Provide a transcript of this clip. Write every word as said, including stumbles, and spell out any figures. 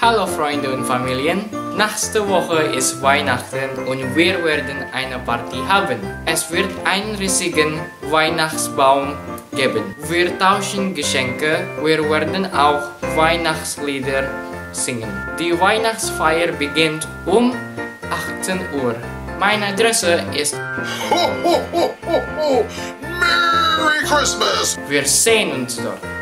Hallo Freunde und Familien, nächste Woche ist Weihnachten und wir werden eine Party haben. Es wird einen riesigen Weihnachtsbaum geben. Wir tauschen Geschenke, wir werden auch Weihnachtslieder singen. Die Weihnachtsfeier beginnt um achtzehn Uhr. Meine Adresse ist... Ho, ho, ho, ho, ho. Merry Christmas! Wir sehen uns dort.